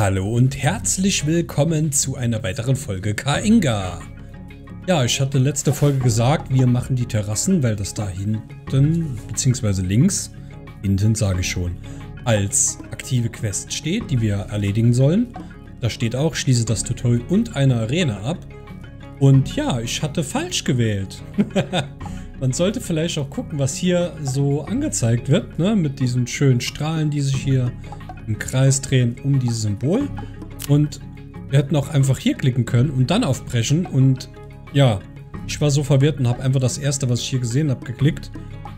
Hallo und herzlich willkommen zu einer weiteren Folge Kainga. Ja, ich hatte letzte Folge gesagt, wir machen die Terrassen, weil das da hinten, beziehungsweise links, hinten sage ich schon, als aktive Quest steht, die wir erledigen sollen. Da steht auch, schließe das Tutorial und eine Arena ab. Und ja, ich hatte falsch gewählt. Man sollte vielleicht auch gucken, was hier so angezeigt wird, ne? Mit diesen schönen Strahlen, die sich hier im Kreis drehen um dieses Symbol. Und wir hätten auch einfach hier klicken können und dann aufbrechen. Und ja, ich war so verwirrt und habe einfach das erste, was ich hier gesehen habe, geklickt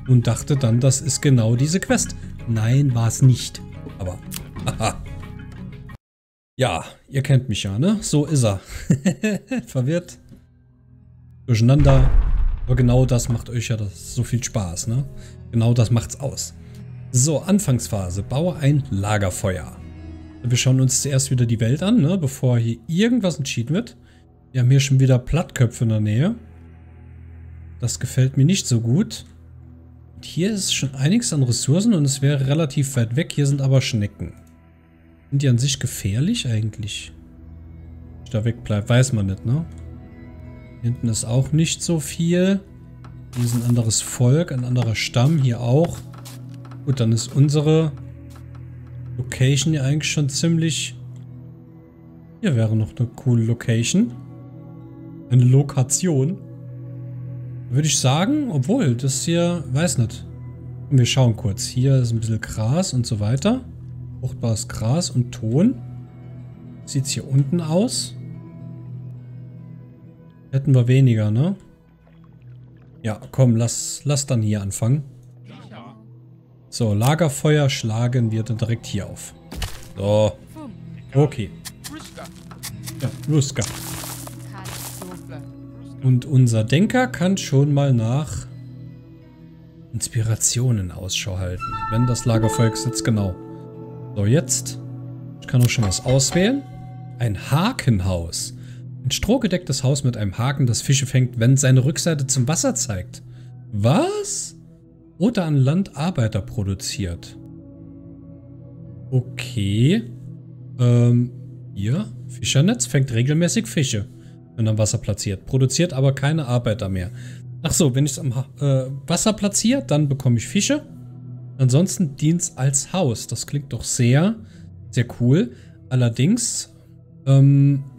und dachte dann, das ist genau diese Quest. Nein, war es nicht. Aber, haha. Ja, ihr kennt mich ja, ne? So ist er. Verwirrt. Durcheinander. Aber genau das macht euch ja so viel Spaß, ne? Genau das macht's aus. So, Anfangsphase. Baue ein Lagerfeuer. Wir schauen uns zuerst wieder die Welt an, ne? Bevor hier irgendwas entschieden wird. Wir haben hier schon wieder Plattköpfe in der Nähe. Das gefällt mir nicht so gut. Und hier ist schon einiges an Ressourcen und es wäre relativ weit weg. Hier sind aber Schnecken. Sind die an sich gefährlich eigentlich? Wenn ich da wegbleibe, weiß man nicht, ne? Hinten ist auch nicht so viel. Hier ist ein anderes Volk, ein anderer Stamm. Hier auch. Gut, dann ist unsere Location hier eigentlich schon ziemlich... Hier wäre noch eine coole Location. Eine Lokation. Würde ich sagen, obwohl das hier... Weiß nicht. Und wir schauen kurz. Hier ist ein bisschen Gras und so weiter. Fruchtbares Gras und Ton. Sieht es hier unten aus? Hätten wir weniger, ne? Ja, komm, lass dann hier anfangen. So, Lagerfeuer schlagen wir dann direkt hier auf. So. Okay. Ja, Ruska. Und unser Denker kann schon mal nach Inspirationen Ausschau halten. Wenn das Lagerfeuer sitzt, genau. So, jetzt. Ich kann auch schon was auswählen. Ein Hakenhaus. Ein strohgedecktes Haus mit einem Haken, das Fische fängt, wenn seine Rückseite zum Wasser zeigt. Was? Oder an Land Arbeiter produziert. Okay. Hier. Fischernetz fängt regelmäßig Fische, wenn am Wasser platziert. Produziert aber keine Arbeiter mehr. Ach so, wenn ich es am Wasser platziere, dann bekomme ich Fische. Ansonsten dient es als Haus. Das klingt doch sehr, sehr cool. Allerdings...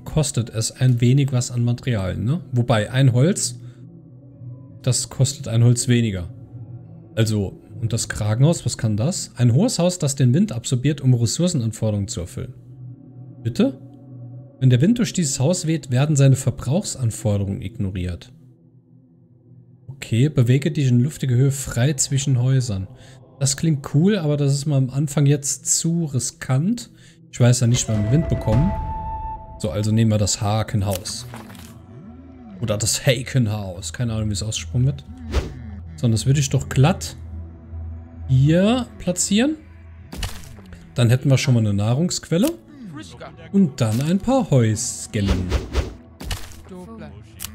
kostet es ein wenig was an Materialien, ne? Wobei ein Holz, das kostet ein Holz weniger. Also, und das Kragenhaus, was kann das? Ein hohes Haus, das den Wind absorbiert, um Ressourcenanforderungen zu erfüllen. Bitte? Wenn der Wind durch dieses Haus weht, werden seine Verbrauchsanforderungen ignoriert. Okay, bewege dich in luftige Höhe frei zwischen Häusern. Das klingt cool, aber das ist mal am Anfang jetzt zu riskant. Ich weiß ja nicht, wann wir Wind bekommen. So, also nehmen wir das Hakenhaus. Oder das Hakenhaus. Keine Ahnung, wie es ausgesprochen wird. Sondern das würde ich doch glatt hier platzieren. Dann hätten wir schon mal eine Nahrungsquelle. Und dann ein paar Häuschen.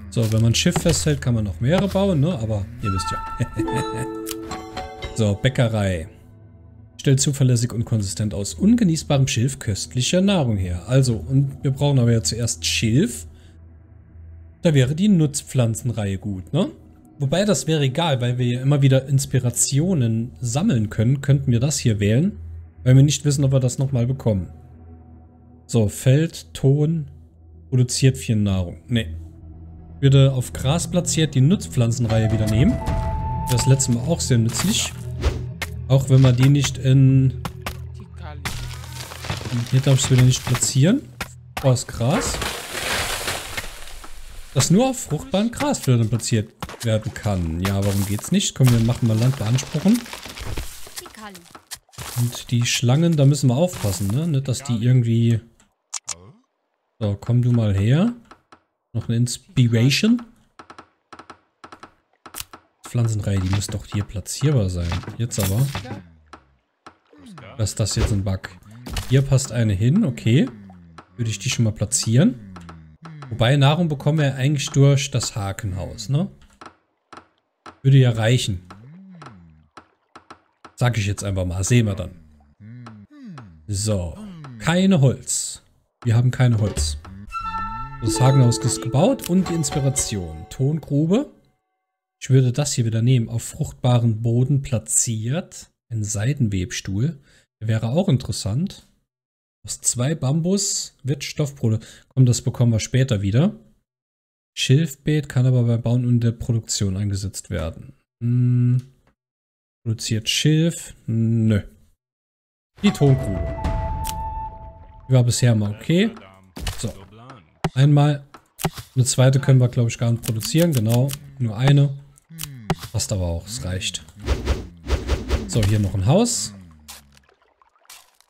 So, wenn man ein Schiff festhält, kann man noch mehrere bauen, ne? Aber ihr wisst ja. So, Bäckerei. Stellt zuverlässig und konsistent aus ungenießbarem Schilf köstlicher Nahrung her. Also, und wir brauchen aber ja zuerst Schilf. Da wäre die Nutzpflanzenreihe gut, ne? Wobei, das wäre egal, weil wir ja immer wieder Inspirationen sammeln können, könnten wir das hier wählen, weil wir nicht wissen, ob wir das nochmal bekommen. So, Feld, Ton, produziert viel Nahrung. Ne. Ich würde auf Gras platziert die Nutzpflanzenreihe wieder nehmen. Das letzte Mal auch sehr nützlich. Auch wenn man die nicht in... Hier darf ich es wieder nicht platzieren. Oh, das Gras. Das nur auf fruchtbaren Grasfeldern platziert werden kann. Ja, warum geht's nicht? Komm, wir machen mal Land beanspruchen. Und die Schlangen, da müssen wir aufpassen, ne? Nicht, dass die irgendwie... So, komm du mal her. Noch eine Inspiration. Pflanzenreihe, die muss doch hier platzierbar sein. Jetzt aber. Was ist das jetzt, ein Bug? Hier passt eine hin, okay. Würde ich die schon mal platzieren. Wobei, Nahrung bekommen wir ja eigentlich durch das Hakenhaus, ne? Würde ja reichen. Sag ich jetzt einfach mal. Sehen wir dann. So. keine Holz. Wir haben keine Holz. Das Hakenhaus ist gebaut und die Inspiration. Tongrube. Ich würde das hier wieder nehmen. Auf fruchtbaren Boden platziert. Ein Seidenwebstuhl. Der wäre auch interessant. Aus 2 Bambus wird Stoffbrote. Komm, das bekommen wir später wieder. Schilfbeet kann aber bei Bauen und der Produktion eingesetzt werden. Hm. Produziert Schilf? Nö. Die Tonkuhr. Die war bisher mal okay. So. Einmal. Eine zweite können wir, glaube ich, gar nicht produzieren. Genau. Nur eine. Passt aber auch. Es reicht. So, hier noch ein Haus.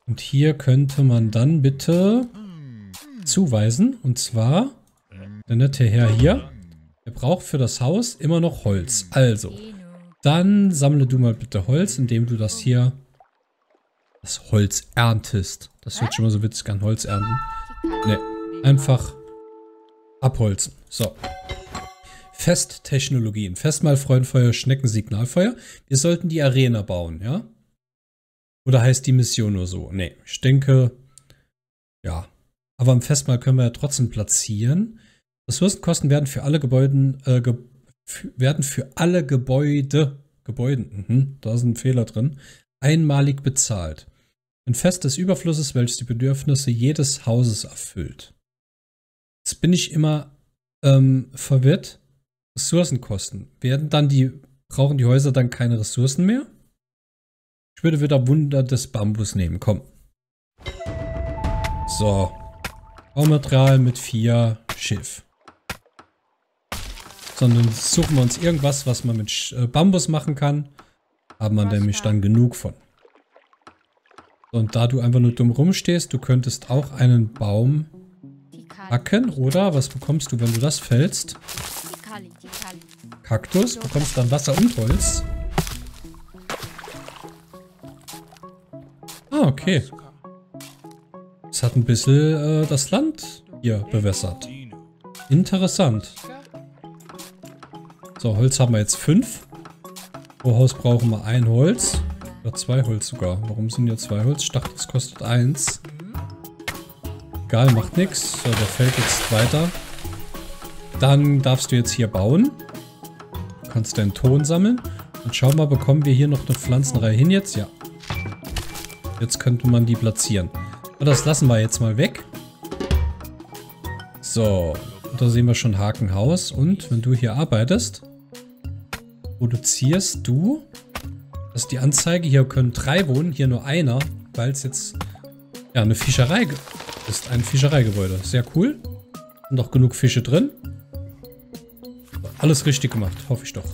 Und hier könnte man dann bitte zuweisen. Und zwar der nette Herr hier. Der braucht für das Haus immer noch Holz. Also, dann sammle du mal bitte Holz, indem du das hier, das Holz erntest. Das hört schon mal so witzig an, Holz ernten. Ne, einfach abholzen. So. Festtechnologien. Festmalfreundfeuer, Schneckensignalfeuer. Wir sollten die Arena bauen, ja? Oder heißt die Mission nur so? Ne, ich denke, ja. Aber am Festmahl können wir ja trotzdem platzieren. Ressourcenkosten werden für alle Gebäude, da ist ein Fehler drin, einmalig bezahlt. Ein Fest des Überflusses, welches die Bedürfnisse jedes Hauses erfüllt. Jetzt bin ich immer verwirrt. Ressourcenkosten. Brauchen die Häuser dann keine Ressourcen mehr? Ich würde wieder Wunder des Bambus nehmen. Komm. So. Baumaterial mit 4 Schilf. Sondern suchen wir uns irgendwas, was man mit Bambus machen kann. Haben wir nämlich dann genug von. Und da du einfach nur dumm rumstehst, du könntest auch einen Baum hacken. Oder was bekommst du, wenn du das fällst? Kaktus. Bekommst dann Wasser und Holz. Ah, okay. Es hat ein bisschen das Land hier bewässert. Interessant. So, Holz haben wir jetzt 5. Pro Haus brauchen wir 1 Holz. Oder 2 Holz sogar. Warum sind hier 2 Holz? Ich dachte, es kostet 1. Egal, macht nichts. So, der fällt jetzt weiter. Dann darfst du jetzt hier bauen. Du kannst deinen Ton sammeln. Und schauen wir mal, bekommen wir hier noch eine Pflanzenreihe hin jetzt? Ja. Jetzt könnte man die platzieren. Aber das lassen wir jetzt mal weg. So, da sehen wir schon Hakenhaus. Und wenn du hier arbeitest, produzierst du. Das ist die Anzeige. Hier können 3 wohnen, hier nur einer, weil es jetzt ja eine Fischerei ist. Ein Fischereigebäude. Sehr cool. Und auch genug Fische drin. Alles richtig gemacht, hoffe ich doch.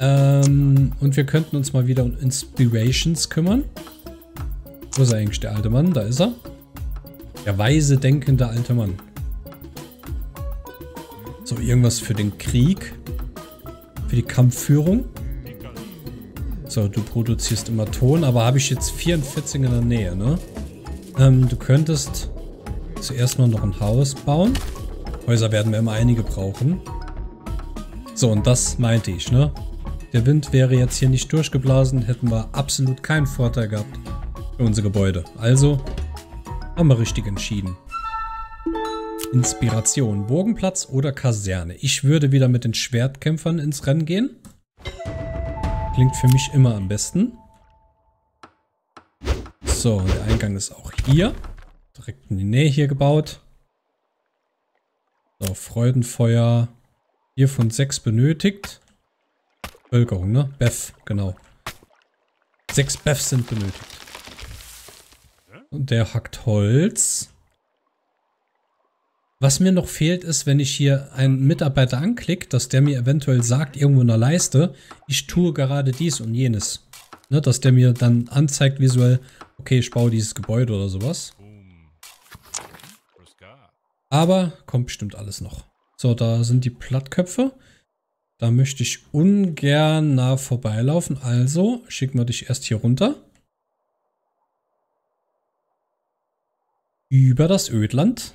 Und wir könnten uns mal wieder um Inspirations kümmern. Wo ist eigentlich der alte Mann? Da ist er. Der weise denkende alte Mann. So, irgendwas für den Krieg. Für die Kampfführung. So, du produzierst immer Ton, aber habe ich jetzt 44 in der Nähe, ne? Du könntest zuerst mal noch ein Haus bauen. Häuser werden wir immer einige brauchen. So, und das meinte ich, ne? Der Wind wäre jetzt hier nicht durchgeblasen, hätten wir absolut keinen Vorteil gehabt. Unsere Gebäude. Also haben wir richtig entschieden. Inspiration. Burgenplatz oder Kaserne. Ich würde wieder mit den Schwertkämpfern ins Rennen gehen. Klingt für mich immer am besten. So, der Eingang ist auch hier. Direkt in die Nähe hier gebaut. So, Freudenfeuer. Hier von 6 benötigt. Bevölkerung, ne? Bef, genau. 6 Befs sind benötigt. Und der hackt Holz. Was mir noch fehlt, ist, wenn ich hier einen Mitarbeiter anklicke, dass der mir eventuell sagt, irgendwo in der Leiste, ich tue gerade dies und jenes. Ne, dass der mir dann anzeigt visuell, okay, ich baue dieses Gebäude oder sowas. Aber kommt bestimmt alles noch. So, da sind die Plattköpfe. Da möchte ich ungern nah vorbeilaufen. Also schicken wir dich erst hier runter. Über das Ödland.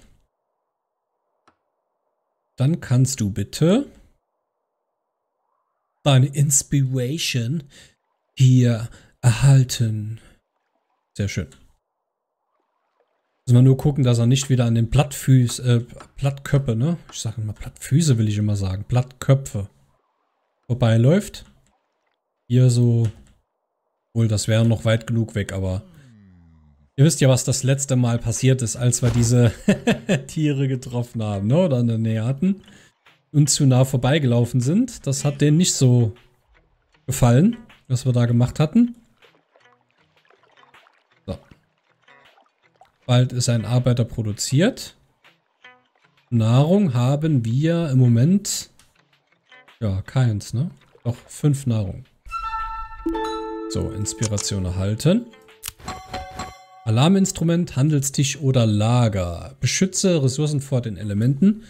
Dann kannst du bitte deine Inspiration hier erhalten. Sehr schön. Müssen wir nur gucken, dass er nicht wieder an den Plattköpfe, ne? Ich sage immer Plattfüße, will ich immer sagen. Plattköpfe. Wobei er läuft. Hier so. Wohl, das wäre noch weit genug weg, aber. Ihr wisst ja, was das letzte Mal passiert ist, als wir diese Tiere getroffen haben, ne? Oder in der Nähe hatten. Und zu nah vorbeigelaufen sind. Das hat denen nicht so gefallen, was wir da gemacht hatten. So. Bald ist ein Arbeiter produziert. Nahrung haben wir im Moment. Ja, keins, ne? Doch, 5 Nahrung. So, Inspiration erhalten. Alarminstrument, Handelstisch oder Lager. Beschütze Ressourcen vor den Elementen.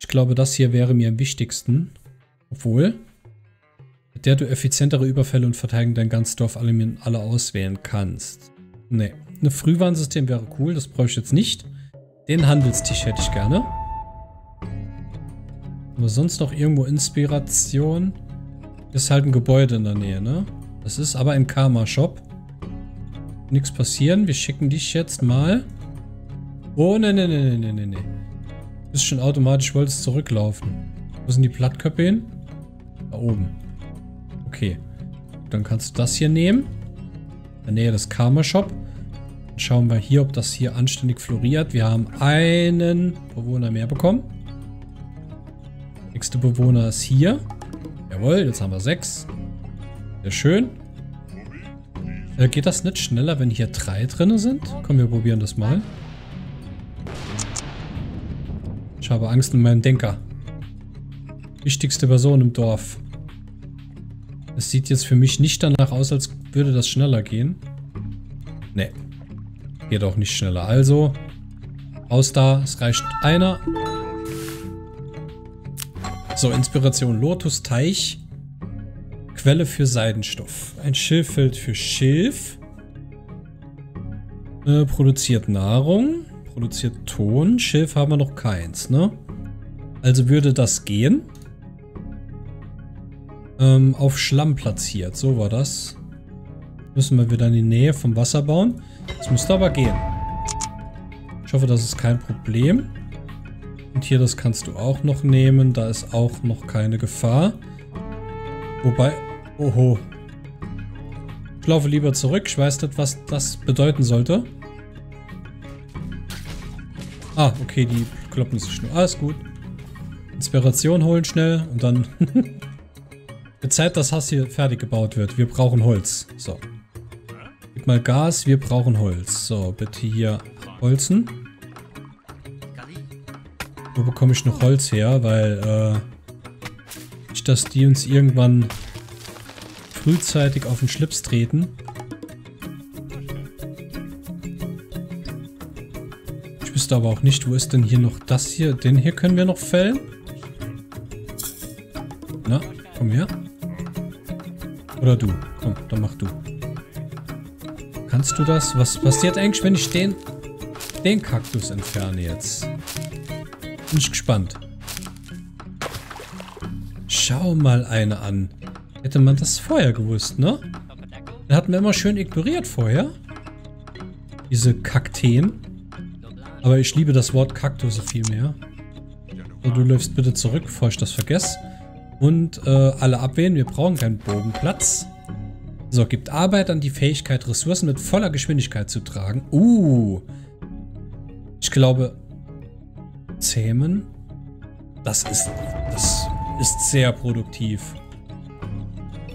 Ich glaube, das hier wäre mir am wichtigsten. Obwohl, mit der du effizientere Überfälle und Verteidigung dein ganzes Dorf alle auswählen kannst. Ne, ein Frühwarnsystem wäre cool, das brauche ich jetzt nicht. Den Handelstisch hätte ich gerne. Haben wir sonst noch irgendwo Inspiration? Das ist halt ein Gebäude in der Nähe, ne? Das ist aber ein Karma-Shop. Nichts passieren. Wir schicken dich jetzt mal. Oh, ne, ne, ne, ne, ne, ne. Du bist schon automatisch, wolltest zurücklaufen. Wo sind die Plattköpfe hin? Da oben. Okay. Dann kannst du das hier nehmen. In der Nähe des Karma-Shop. Dann schauen wir hier, ob das hier anständig floriert. Wir haben einen Bewohner mehr bekommen. Nächster Bewohner ist hier. Jawohl, jetzt haben wir 6. Sehr schön. Geht das nicht schneller, wenn hier 3 drin sind? Komm, wir probieren das mal. Ich habe Angst um meinen Denker. Wichtigste Person im Dorf. Es sieht jetzt für mich nicht danach aus, als würde das schneller gehen. Nee. Geht auch nicht schneller. Also, raus da. Es reicht einer. So, Inspiration. Lotus-Teich. Quelle für Seidenstoff. Ein Schilffeld für Schilf. Produziert Nahrung. Produziert Ton. Schilf haben wir noch keins, ne? Also würde das gehen. Auf Schlamm platziert. So war das. Müssen wir wieder in die Nähe vom Wasser bauen. Das müsste aber gehen. Ich hoffe, das ist kein Problem. Und hier, das kannst du auch noch nehmen. Da ist auch noch keine Gefahr. Wobei... Oho. Ich laufe lieber zurück. Ich weiß nicht, was das bedeuten sollte. Ah, okay, die kloppen sich nur. Alles gut. Inspiration holen schnell und dann... Wird Zeit, dass das hier fertig gebaut wird. Wir brauchen Holz. So. Gib mal Gas, wir brauchen Holz. So, bitte hier holzen. Wo bekomme ich noch Holz her? Weil, nicht, dass die uns irgendwann... frühzeitig auf den Schlips treten. Ich wüsste aber auch nicht, wo ist denn hier noch das hier? Den hier können wir noch fällen. Na, komm her. Oder du. Komm, dann mach du. Kannst du das? Was passiert eigentlich, wenn ich den Kaktus entferne jetzt? Bin ich gespannt. Schau mal eine an. Hätte man das vorher gewusst, ne? Den hatten wir immer schön ignoriert vorher. Diese Kakteen. Aber ich liebe das Wort Kaktusse viel mehr. So, du läufst bitte zurück, bevor ich das vergesse. Und alle abwählen, wir brauchen keinen Bogenplatz. So, gibt Arbeit an die Fähigkeit, Ressourcen mit voller Geschwindigkeit zu tragen. Ich glaube... Zähmen. Das ist sehr produktiv.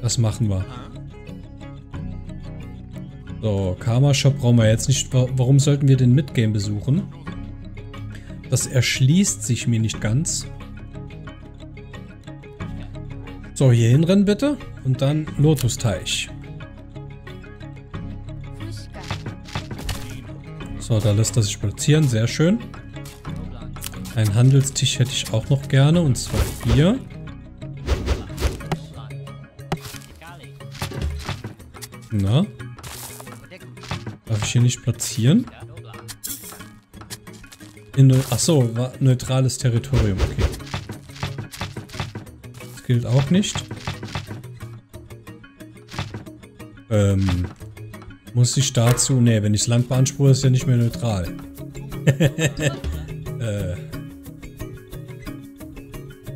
Das machen wir. So, Karma-Shop brauchen wir jetzt nicht. Warum sollten wir den Midgame besuchen? Das erschließt sich mir nicht ganz. So, hier hinrennen bitte. Und dann Lotus-Teich. So, da lässt er sich platzieren. Sehr schön. Einen Handelstisch hätte ich auch noch gerne. Und zwar hier. Na? Darf ich hier nicht platzieren? Achso, war neutrales Territorium, okay. Das gilt auch nicht. Muss ich dazu... Ne, wenn ich das Land beanspruche, ist ja nicht mehr neutral.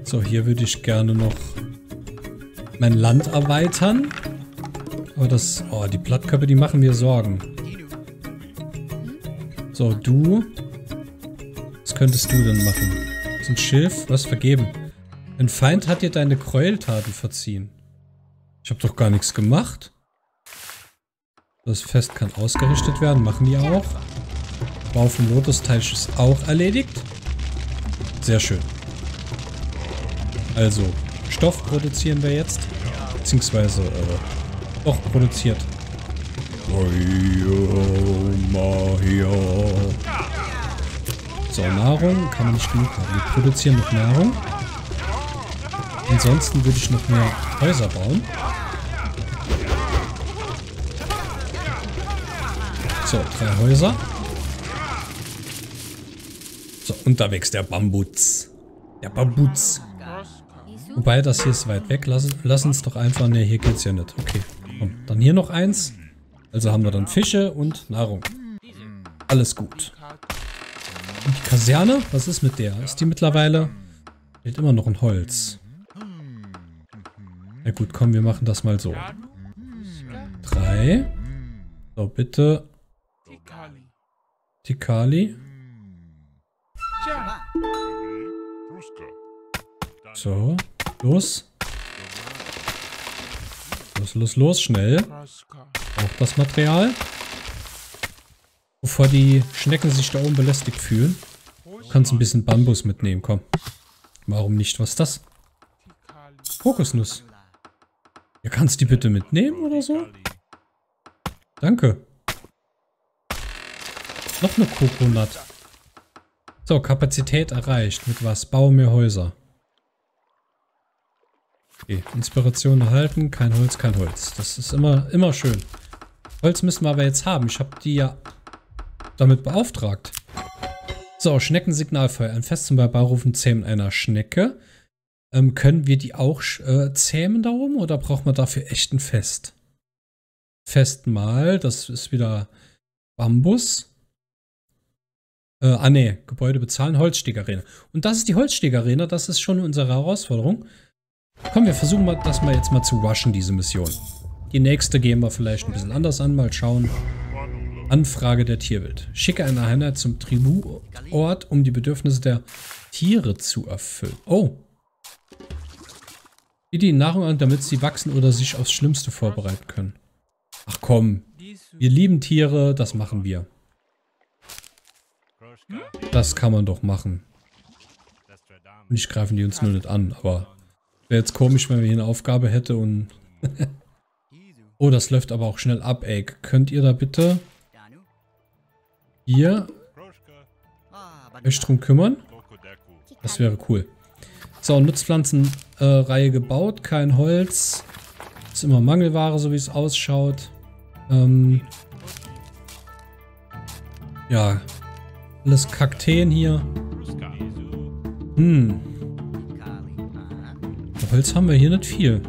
So, hier würde ich gerne noch mein Land erweitern. Aber das... Oh, die Plattköpfe, die machen mir Sorgen. So, du... Was könntest du denn machen? So ein Schilf? Was? Vergeben. Ein Feind hat dir deine Gräueltaten verziehen. Ich habe doch gar nichts gemacht. Das Fest kann ausgerichtet werden. Machen die auch. Bau vom Lotus-Teich ist auch erledigt. Sehr schön. Also, Stoff produzieren wir jetzt. Beziehungsweise, doch produziert. So, Nahrung kann man nicht genug haben. Wir produzieren noch Nahrung. Ansonsten würde ich noch mehr Häuser bauen. So, 3 Häuser. So, und da wächst der Bambus. Der Bambus. Wobei, das hier ist weit weg. Lass uns doch einfach... Ne, hier geht's ja nicht. Okay, komm. Dann hier noch eins. Also haben wir dann Fische und Nahrung. Alles gut. Und die Kaserne? Was ist mit der? Ist die mittlerweile... Fehlt immer noch ein Holz. Na gut, komm, wir machen das mal so. 3. So, bitte. Tikali. So, los. Los, los, los, schnell. Auch das Material. Bevor die Schnecken sich da oben belästigt fühlen. Du kannst ein bisschen Bambus mitnehmen, komm. Warum nicht? Was ist das? Kokosnuss. Ja, kannst du die bitte mitnehmen oder so? Danke. Noch eine Kokonat. So, Kapazität erreicht. Mit was? Bau mehr Häuser. Okay, Inspiration erhalten. Kein Holz, kein Holz. Das ist immer schön. Holz müssen wir aber jetzt haben. Ich habe die ja damit beauftragt. So, Schneckensignalfeuer. Ein Fest zum Herbeirufen Zähmen einer Schnecke. Können wir die auch zähmen da oben? Oder braucht man dafür echt ein Fest? Festmahl. Das ist wieder Bambus. Ne, Gebäude bezahlen, Holzstegarena. Und das ist die Holzstegarena, das ist schon unsere Herausforderung. Komm, wir versuchen mal, das mal jetzt mal zu rushen, diese Mission. Die nächste gehen wir vielleicht ein bisschen anders an, mal schauen. Anfrage der Tierwelt. Schicke eine Einheit zum Tributort, um die Bedürfnisse der Tiere zu erfüllen. Oh. Biete die Nahrung an, damit sie wachsen oder sich aufs Schlimmste vorbereiten können. Ach komm, wir lieben Tiere, das machen wir. Das kann man doch machen. Nicht greifen die uns nur nicht an, aber wäre jetzt komisch, wenn wir hier eine Aufgabe hätte und... Oh, das läuft aber auch schnell ab, ey. Könnt ihr da bitte hier euch drum kümmern? Das wäre cool. So, Nutzpflanzenreihe gebaut, kein Holz. Ist immer Mangelware, so wie es ausschaut. Ja... Alles Kakteen hier. Hm. Holz haben wir hier nicht viel.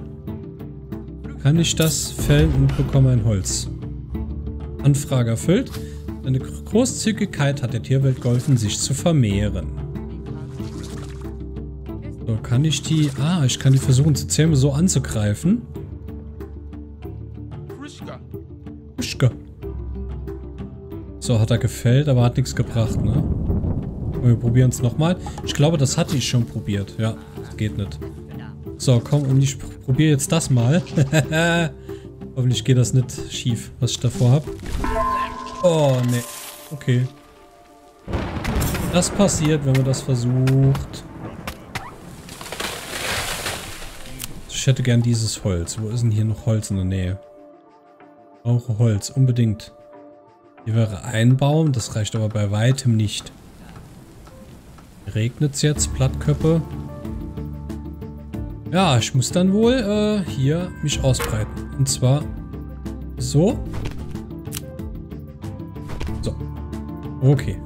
Kann ich das fällen und bekomme ein Holz? Anfrage erfüllt. Deine Großzügigkeit hat der Tierwelt geholfen, sich zu vermehren. So, kann ich die... Ah, ich kann die versuchen zu zähmen, so anzugreifen. Frischka. So, hat er gefällt, aber hat nichts gebracht, ne? Wir probieren es nochmal. Ich glaube, das hatte ich schon probiert. Ja, geht nicht. So, komm, und ich probiere jetzt das mal. Hoffentlich geht das nicht schief, was ich davor habe. Oh, ne. Okay. Das passiert, wenn man das versucht. Ich hätte gern dieses Holz. Wo ist denn hier noch Holz in der Nähe? Auch Holz, unbedingt. Hier wäre ein Baum, das reicht aber bei weitem nicht. Regnet es jetzt, Plattköpfe? Ja, ich muss dann wohl hier mich ausbreiten. Und zwar so. So. Okay.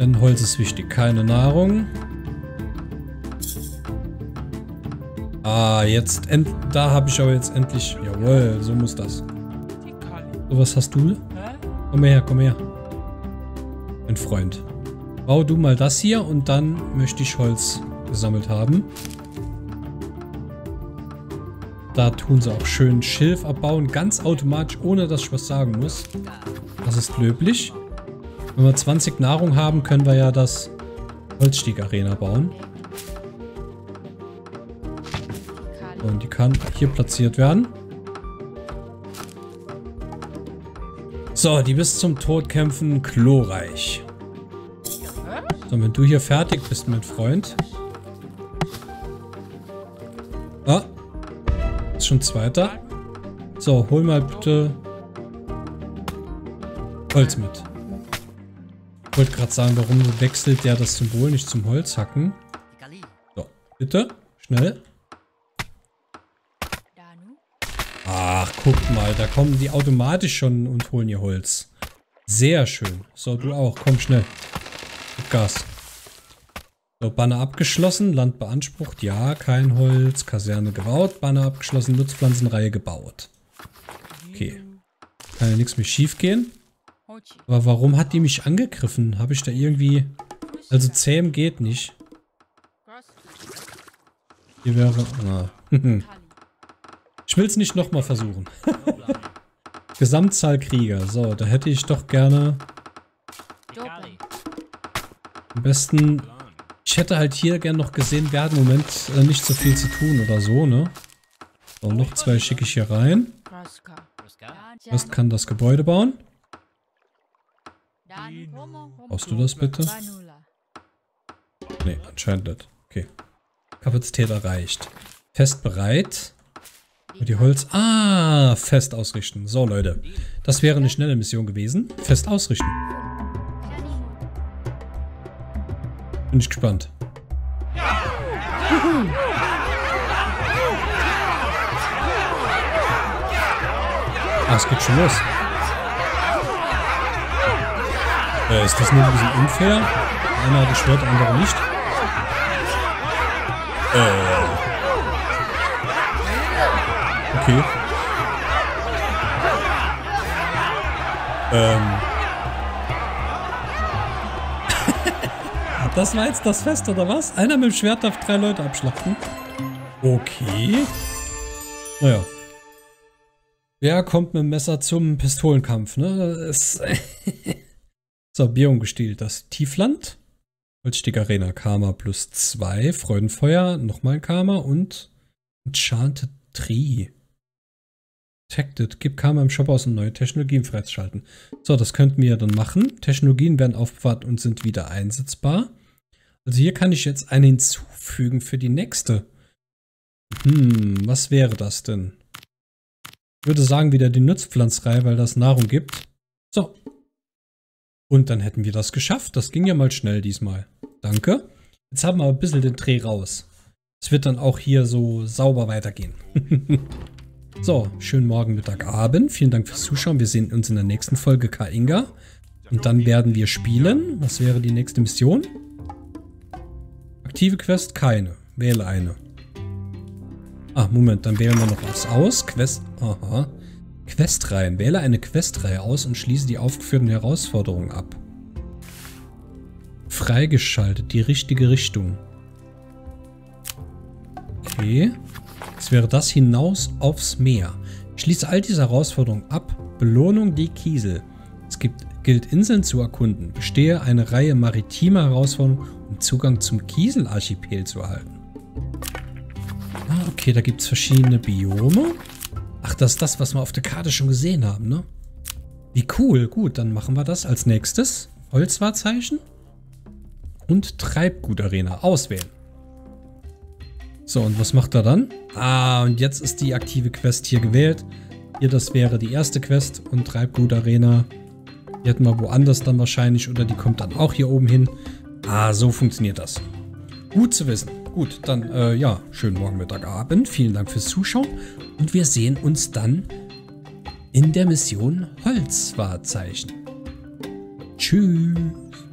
Denn Holz ist wichtig. Keine Nahrung. Ah, jetzt... Da habe ich aber jetzt endlich... Jawohl, so muss das. Was hast du? Komm her, komm her. Mein Freund. Bau du mal das hier und dann möchte ich Holz gesammelt haben. Da tun sie auch schön Schilf abbauen, ganz automatisch, ohne dass ich was sagen muss. Das ist löblich. Wenn wir 20 Nahrung haben, können wir ja das Holzstegarena bauen. Und die kann hier platziert werden. So, die bis zum Tod kämpfen, glorreich. So, wenn du hier fertig bist, mein Freund. Ah, ist schon zweiter. So, hol mal bitte Holz mit. Ich wollte gerade sagen, warum wechselt der das Symbol nicht zum Holzhacken. So, bitte, schnell. Ach, guck mal, da kommen die automatisch schon und holen ihr Holz. Sehr schön. So, du auch. Komm schnell. Gib Gas. So, Banner abgeschlossen. Land beansprucht. Ja, kein Holz. Kaserne gebaut. Banner abgeschlossen. Nutzpflanzenreihe gebaut. Okay. Kann ja nichts mehr schief gehen. Aber warum hat die mich angegriffen? Habe ich da irgendwie... Also zähmen geht nicht. Hier wäre... Ah. Ich will es nicht nochmal versuchen. Gesamtzahl Krieger. So, da hätte ich doch gerne... Am besten... Ich hätte halt hier gerne noch gesehen, wer hat im Moment nicht so viel zu tun oder so, ne? So, noch zwei schicke ich hier rein. Erst kann das Gebäude bauen. Brauchst du das bitte? Ne, anscheinend nicht. Okay. Kapazität erreicht. Fest bereit. Die Holz... Ah, fest ausrichten. So, Leute. Das wäre eine schnelle Mission gewesen. Fest ausrichten. Bin ich gespannt. Ah, es geht schon los. Ist das nur ein bisschen unfair? Einer hat geschwört, der andere nicht. Okay. Das war jetzt das Fest, oder was? Einer mit dem Schwert darf 3 Leute abschlachten. Okay. Naja. Wer kommt mit dem Messer zum Pistolenkampf, ne? So, Biom gestielt. Das Tiefland. Holzstegarena. Karma plus 2. Freudenfeuer. Nochmal Karma. Und Enchanted Tree. Protected. Gib Karma im Shop aus, um neue Technologien freizuschalten. So, das könnten wir dann machen. Technologien werden aufbewahrt und sind wieder einsetzbar. Also hier kann ich jetzt eine hinzufügen für die nächste. Hm, was wäre das denn? Ich würde sagen, wieder die Nutzpflanzreihe, weil das Nahrung gibt. So. Und dann hätten wir das geschafft. Das ging ja mal schnell diesmal. Danke. Jetzt haben wir ein bisschen den Dreh raus. Es wird dann auch hier so sauber weitergehen. So, schönen Morgen, Mittag, Abend. Vielen Dank fürs Zuschauen. Wir sehen uns in der nächsten Folge Kainga. Und dann werden wir spielen. Was wäre die nächste Mission? Aktive Quest? Keine. Wähle eine. Ach, Moment. Dann wählen wir noch was aus. Quest. Aha. Questreihen. Wähle eine Questreihe aus und schließe die aufgeführten Herausforderungen ab. Freigeschaltet. Die richtige Richtung. Okay. Es wäre das hinaus aufs Meer. Schließe all diese Herausforderungen ab. Belohnung die Kiesel. Es gilt Inseln zu erkunden. Bestehe eine Reihe maritimer Herausforderungen, um Zugang zum Kieselarchipel zu erhalten. Ah, okay, da gibt es verschiedene Biome. Ach, das ist das, was wir auf der Karte schon gesehen haben, ne? Wie cool. Gut, dann machen wir das als nächstes. Holzwahrzeichen und Treibgutarena. Auswählen. So, und was macht er dann? Ah, und jetzt ist die aktive Quest hier gewählt. Hier, das wäre die erste Quest und Treibgutarena. Die hätten wir woanders dann wahrscheinlich oder die kommt dann auch hier oben hin. Ah, so funktioniert das. Gut zu wissen. Gut, dann, ja, schönen Morgen, Mittag, Abend. Vielen Dank fürs Zuschauen und wir sehen uns dann in der Mission Holzwahrzeichen. Tschüss.